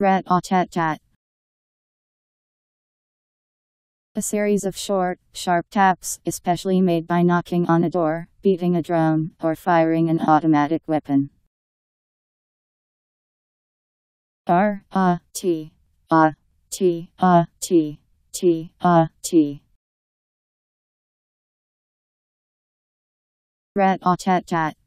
Ret a tat tat. A series of short, sharp taps, especially made by knocking on a door, beating a drum, or firing an automatic weapon. R a t a t a t t a t. Rat a tat tat.